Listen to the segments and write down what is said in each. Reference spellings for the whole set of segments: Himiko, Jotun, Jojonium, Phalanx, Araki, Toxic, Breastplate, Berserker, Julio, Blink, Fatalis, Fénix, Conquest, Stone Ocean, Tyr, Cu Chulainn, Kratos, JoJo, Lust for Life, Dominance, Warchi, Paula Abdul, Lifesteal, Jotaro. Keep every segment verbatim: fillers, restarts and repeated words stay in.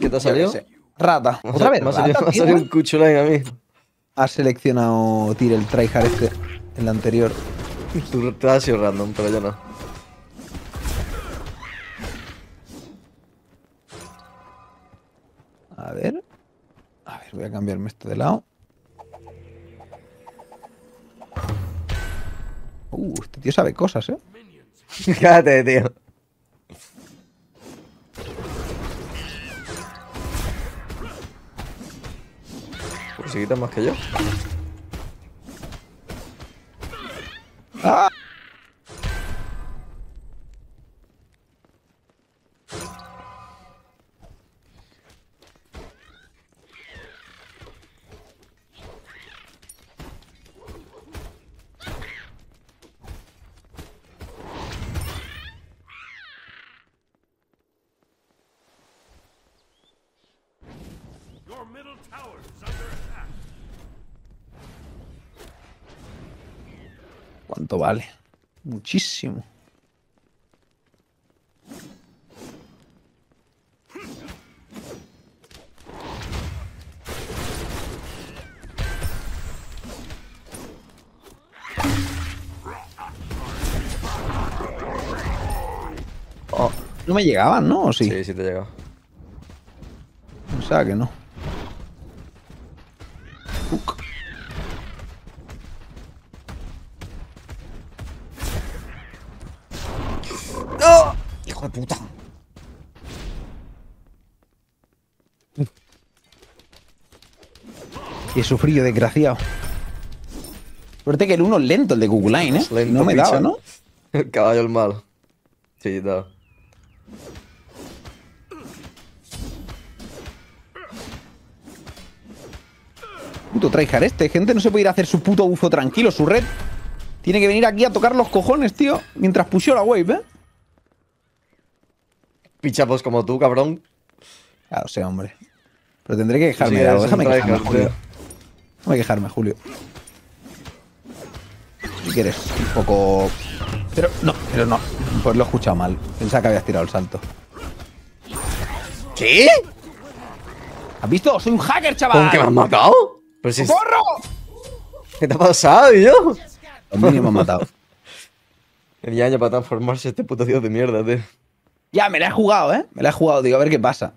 ¿Qué te ha salido? Rata. ¿Otra vez? Me ha salido, me ha salido un Cu Chulainn a mí. Has seleccionado Tyr el tryhard este, el anterior. Tú te has sido random, pero yo no. A ver. A ver, voy a cambiarme esto de lado. Uh, este tío sabe cosas, ¿eh? Cállate, tío. Pues se quita más que yo. ¡Ah! ¿Cuánto vale? Muchísimo. Oh, no me llegaban, ¿no? ¿O sí? Sí, sí te llegaba. O sea que no. He sufrido, desgraciado. Suerte que el uno es lento, el de Cu Chulainn, ¿eh? Lento, no me picha. Daba, ¿no? El caballo el malo. Sí, daba. Puto tryhard este. Gente no se puede ir a hacer su puto bufo tranquilo, su red. Tiene que venir aquí a tocar los cojones, tío. Mientras pusheó la wave, ¿eh? Pichapos como tú, cabrón. Claro, sé, hombre. Pero tendré que quejarme sí, de algo. Déjame quejarme, Julio. Déjame quejarme, Julio. Si quieres, un poco... Pero no, pero no. Pues lo he escuchado mal. Pensaba que habías tirado el salto. ¿Qué? ¿Has visto? ¡Soy un hacker, chaval! ¿Con qué me has matado? Pero si es... ¡Corro! ¿Qué te ha pasado, tío? A mí me han matado. Tenía años para transformarse este puto tío de mierda, tío. Ya, me la he jugado, ¿eh? Me la he jugado, digo, a ver qué pasa.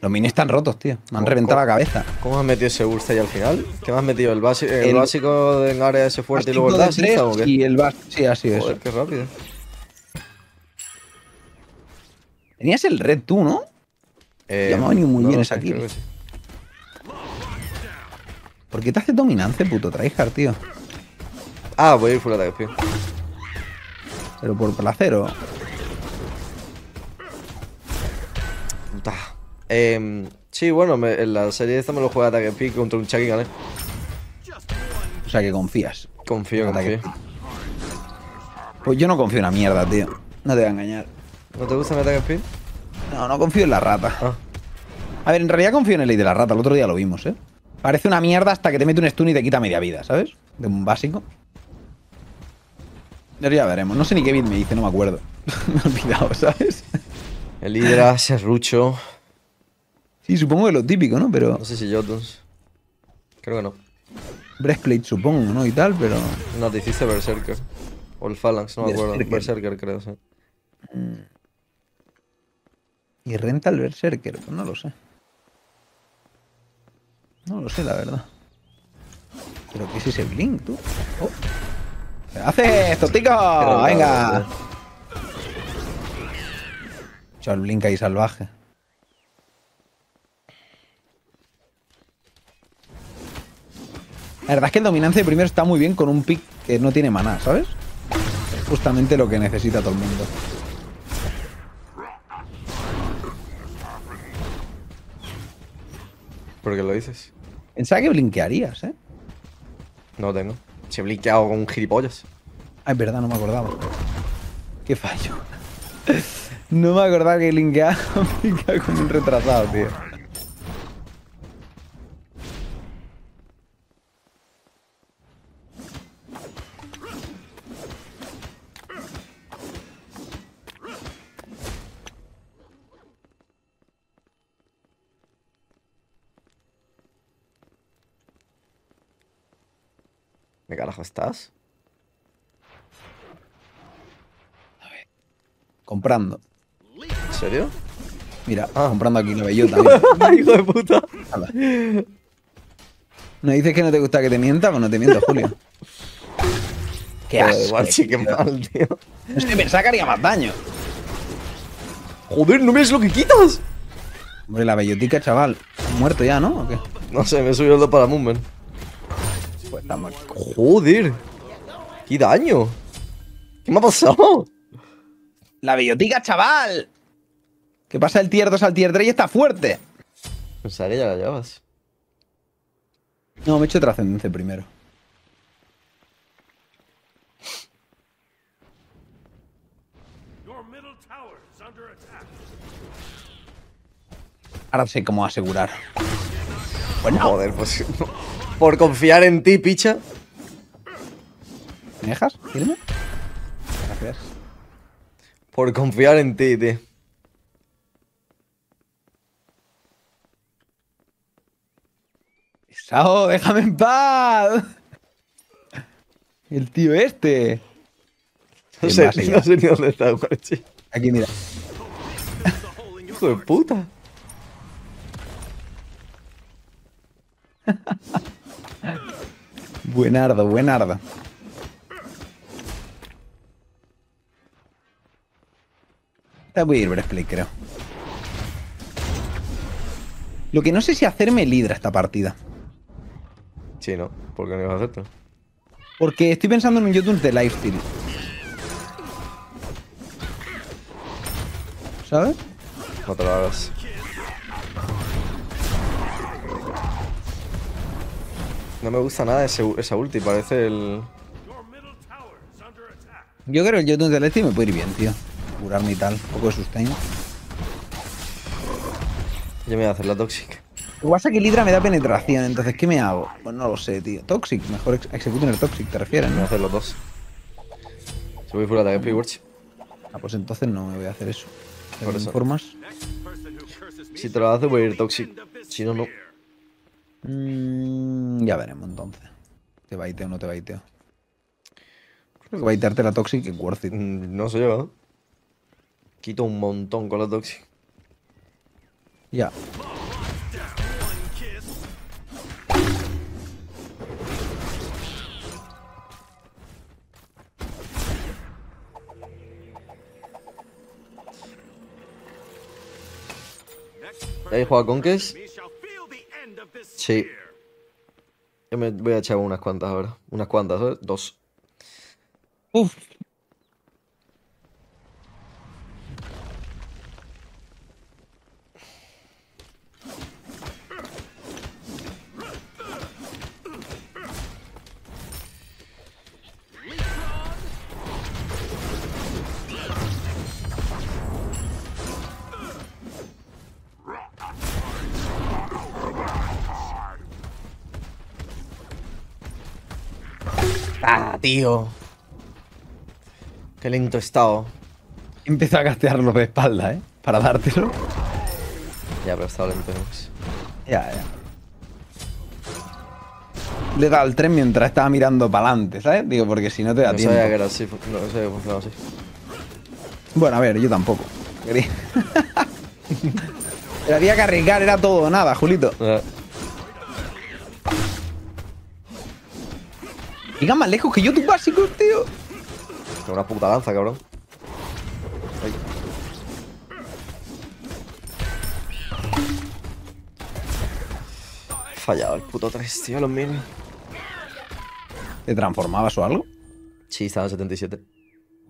Los minis están rotos, tío. Me han reventado la cabeza. ¿Cómo has metido ese burst ahí al final? ¿Qué me has metido? ¿El, basi el, el básico en área ese fuerte y luego el dash? ¿O qué? Y el sí, así es. Joder, eso. Qué rápido. Tenías el red tú, ¿no? Eh, ya me ha venido muy no, bien no, esa aquí. Sí. ¿Por qué te hace dominante, puto tryhard, tío? Ah, voy a ir full ataque, tío. Pero por placer, ¿o? Puta. Eh, sí, bueno, me, en la serie esta me lo juega ataque pick contra un Chucky, ¿vale? O sea que confías. Confío, confío. Pues yo no confío en la mierda, tío. No te voy a engañar. ¿No te gusta el ataque pick? No, no confío en la rata. Ah. A ver, en realidad confío en el ley de la rata. El otro día lo vimos, ¿eh? Parece una mierda hasta que te mete un stun y te quita media vida, ¿sabes? De un básico. Pero ya veremos. No sé ni qué bit me hice, no me acuerdo. Me he olvidado, ¿sabes? El Hydra, serrucho. Sí, supongo que lo típico, ¿no? Pero... No sé si Jotun. Creo que no. Breastplate supongo, ¿no? Y tal, pero... No, te hiciste Berserker. O el Phalanx, no me acuerdo. Berserker, creo, sí. ¿Y renta el Berserker? Pues no lo sé. No lo sé, la verdad. ¿Pero qué es ese Blink, tú? Oh. ¿Qué haces, Toxic? ¡Venga! Chao, el Blink ahí salvaje. La verdad es que el dominante primero está muy bien con un pick que no tiene maná, ¿sabes? Es justamente lo que necesita todo el mundo. ¿Por qué lo dices? Pensaba que blinquearías, ¿eh? No tengo. Se he blinqueado con gilipollas. Ah, es verdad, no me acordaba. Qué fallo. No me acordaba que blinqueaba con un retrasado, tío. ¿De carajo estás? A ver. Comprando. ¿En serio? Mira, ah, comprando aquí una bellota. ¡Hijo de puta! Nada. ¿No dices que no te gusta que te mienta? Pues no te miento, Julio. ¡Qué asco! Warchi, qué mal, tío. Es que me sacaría más daño. ¡Joder, no ves lo que quitas! Hombre, la bellotica, chaval. ¿Has muerto ya, no? ¿O qué? No sé, me he subido el dos para Moonman. Pues la mar... ¡Joder! ¡Qué daño! ¿Qué me ha pasado? ¡La bellotica, chaval! Que pasa el tier dos al tier tres y está fuerte. Pensaré que ya la llevas. No, me he hecho trascendencia primero. Ahora sé cómo asegurar. Bueno, joder, pues no. Por confiar en ti, picha. ¿Me dejas? ¿Irme? Gracias. Por confiar en ti, tío. ¡Sao, déjame en paz! El tío este. No sé, no sé ni dónde está, Warchi. Aquí, mira. Hijo de puta. Buenardo, buenardo. Te voy a ir Breastplate, creo. Lo que no sé si hacerme el Hydra esta partida. Sí, no. ¿Por qué no ibas a hacerlo? Porque estoy pensando en un Jotun de Lifesteal. ¿Sabes? No te lo hagas. No me gusta nada ese, esa ulti, parece el... Yo creo que el Jotun de Lifesteal me puede ir bien, tío. Curarme y tal, un poco de sustain. Yo me voy a hacer la Toxic. Lo que pasa es que el Hydra me da penetración, entonces ¿qué me hago? Pues no lo sé, tío. Toxic, mejor ex Executioner Toxic, ¿te refieres? Me voy a hacer los dos. Se voy full ataque, play Warchi. Ah, pues entonces no me voy a hacer eso. Por eso. Formas. Si te lo haces voy a ir Toxic. Si no, no. Mm, ya veremos entonces. ¿Te baiteo o no te baiteo? Creo que baitearte la Toxic es worth it. No se lleva, ¿no? Quito un montón con la Toxic. Ya. ¿Ya hay jugado Conquest? Sí. Yo me voy a echar unas cuantas ahora. Unas cuantas, ¿sabes? Dos. Uf. ¡Ah, tío! ¡Qué lento he estado! Empezó a castearlo de espalda, ¿eh? Para dártelo. Ya, pero he estado lento. Ya, ya. Le he dado al tren mientras estaba mirando para adelante, ¿sabes? Digo, porque si no te da no tiempo. Sabía que era así, no sabía que funcionaba así. Bueno, a ver, yo tampoco. Quería... Pero había que arriesgar, era todo o nada, Julito. Eh. Llega más lejos que yo tus básicos, tío. Tengo una puta lanza, cabrón. Ay. Fallado el puto tres, tío, los mil. ¿Te transformabas o algo? Sí, estaba en setenta y siete.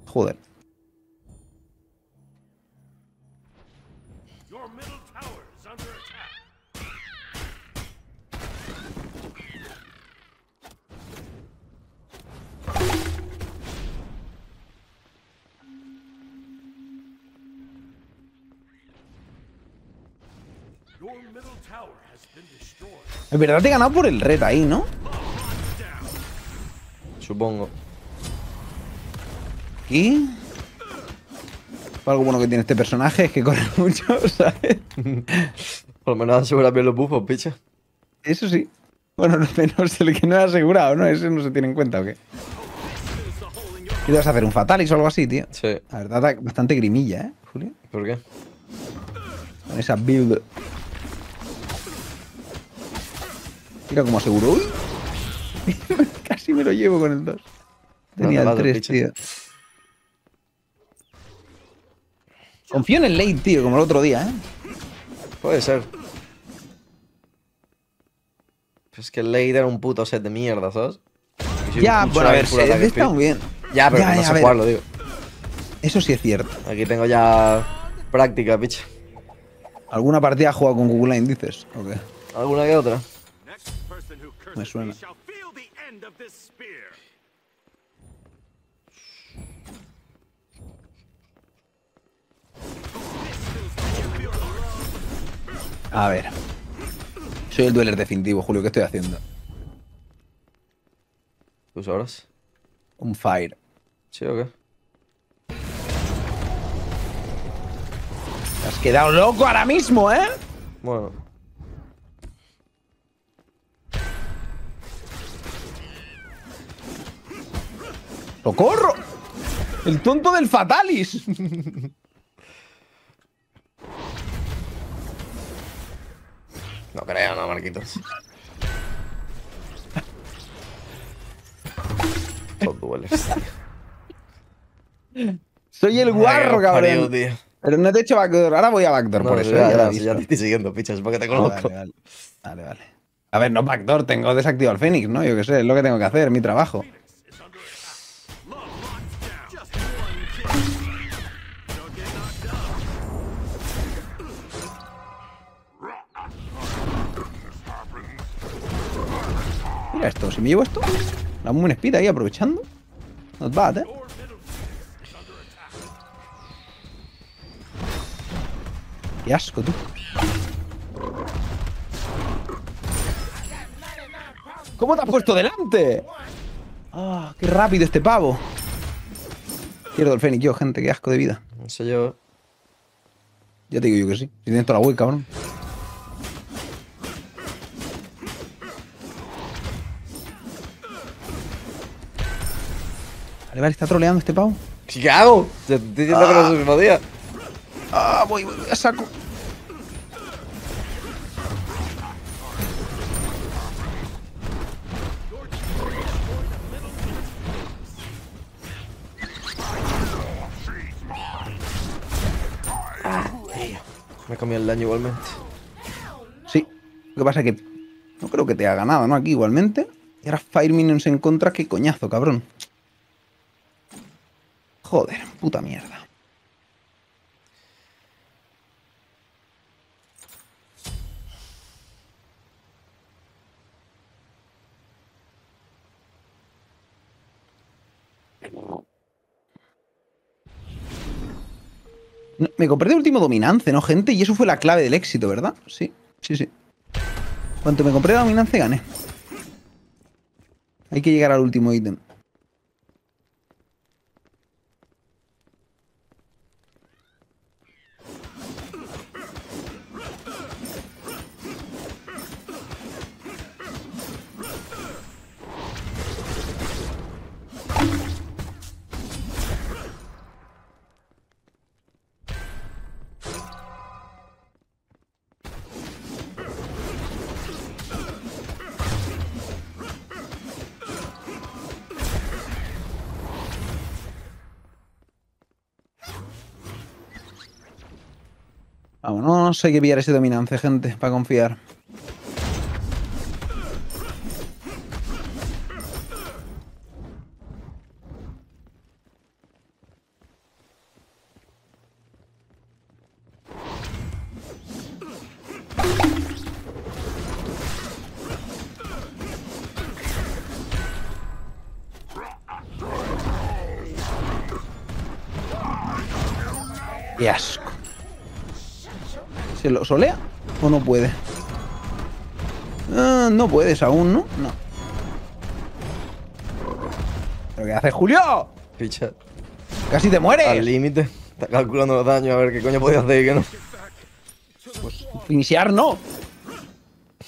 Joder. En verdad te he ganado por el red ahí, ¿no? Supongo. ¿Qué? Algo bueno que tiene este personaje es que corre mucho, ¿sabes? Por lo menos asegura bien los buffos, picha. Eso sí. Bueno, menos el que no ha asegurado, ¿no? Ese no se tiene en cuenta, ¿o qué? ¿Y te vas a hacer un Fatalis o algo así, tío? Sí. La verdad, bastante grimilla, ¿eh, Julio? ¿Por qué? Con esa build. Mira cómo aseguró. ¡Uy! Casi me lo llevo con el dos. Tenía no, el tres, tío. Confío en el late, tío, como el otro día, ¿eh? Puede ser. Pero es que el late era un puto set de mierda, ¿sabes? Si ya, bueno, a ver, se está muy bien. Ya, pero ya, no ya, sé jugarlo, digo. Eso sí es cierto. Aquí tengo ya práctica, picha. ¿Alguna partida has jugado con Cu Chulainn, dices? ¿O qué? ¿Alguna que otra? Me suena. A ver. Soy el dueler definitivo, Julio. ¿Qué estoy haciendo? ¿Tú sabrás? Un fire. ¿Sí o qué? Te has quedado loco ahora mismo, ¿eh? Bueno. ¡Socorro! ¡El tonto del Fatalis! No creo, no, Marquitos. Los dueles, tío. Soy el guarro, cabrón. Pero no te he hecho backdoor. Ahora voy a backdoor, no, por eso. Ya, ya, ya te estoy siguiendo, pichas, porque te conozco. Vale, vale. Vale, vale. A ver, no backdoor, tengo desactivado al Fénix, ¿no? Yo qué sé, es lo que tengo que hacer, mi trabajo. Mira esto, si me llevo esto, la muy espita ahí aprovechando. Not bad, eh. Qué asco, tú. ¿Cómo te has puesto delante? Ah, oh, qué rápido este pavo. Pierdo el Fénix yo, gente, qué asco de vida. No sé yo. Ya te digo yo que sí. Si tienes toda la hueca, cabrón. Vale, vale, está troleando este pavo. ¿Qué hago? Te estoy diciendo ah. que no es el mismo día. Ah, voy, voy, voy a saco. Ah, tío. Me comí el daño igualmente. Sí. Lo que pasa es que no creo que te haga nada, ¿no? Aquí igualmente. Y ahora Fire Minions en contra. Qué coñazo, cabrón. Joder, puta mierda. No, me compré de último Dominance, ¿no, gente? Y eso fue la clave del éxito, ¿verdad? Sí, sí, sí. Cuanto me compré de Dominance, gané. Hay que llegar al último ítem. Vámonos, hay que pillar ese dominante, gente, para confiar. ¡Qué asco! ¿Se lo solea o no puede? Ah, no puedes aún, ¿no? No. ¿Pero qué haces, Julio? Picha. Casi te mueres. Al límite. Está calculando los daños a ver qué coño podía hacer y qué no. Pues iniciar no.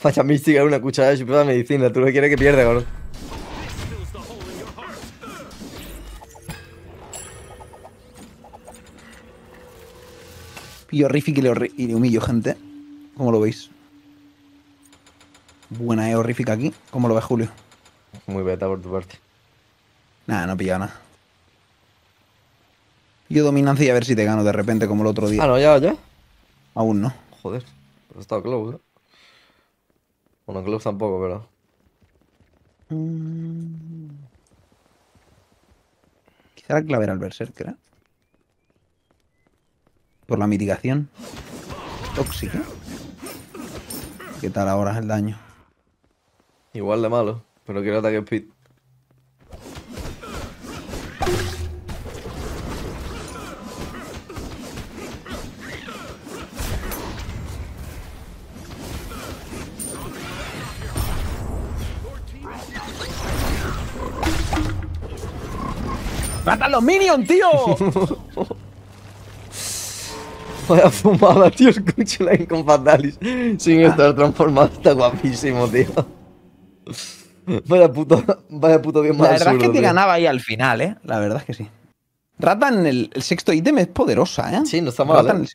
Falla mística, una cuchara de su propia medicina. Tú no quieres que pierda, cabrón. Pillo Riffic y le, y le humillo, gente. ¿Cómo lo veis? Buena E O Riffic aquí. ¿Cómo lo ves, Julio? Muy beta por tu parte. Nada, no he pillado nada. Yo dominancia y a ver si te gano de repente como el otro día. Ah, no, ya, ya. Aún no. Joder, pero he estado close, ¿eh? Bueno, close tampoco, pero... Mm... Quizá la clave era el Berserker, ¿eh? Por la mitigación. Tóxica. ¿Qué tal ahora el daño? Igual de malo, pero quiero ataque speed. ¡Matan los minions, tío! Vaya fumada, tío, el Cu Chulainn con Fatalis. Sin estar transformado, está guapísimo, tío. Vaya puto, vaya puto bien más absurdo. La verdad es que te ganaba ahí al final, eh. La verdad es que sí. Ratan, el, el sexto ítem es poderosa, eh. Sí, no está mal. Ratan, eh.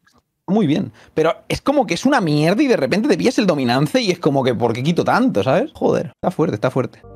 Muy bien. Pero es como que es una mierda y de repente te pillas el dominance y es como que ¿por qué quito tanto, sabes? Joder, está fuerte, está fuerte.